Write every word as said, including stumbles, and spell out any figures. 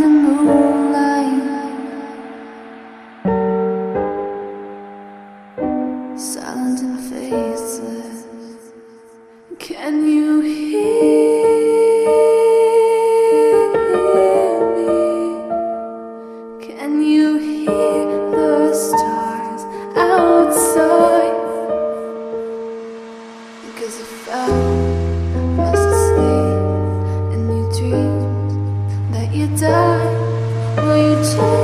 Will you tell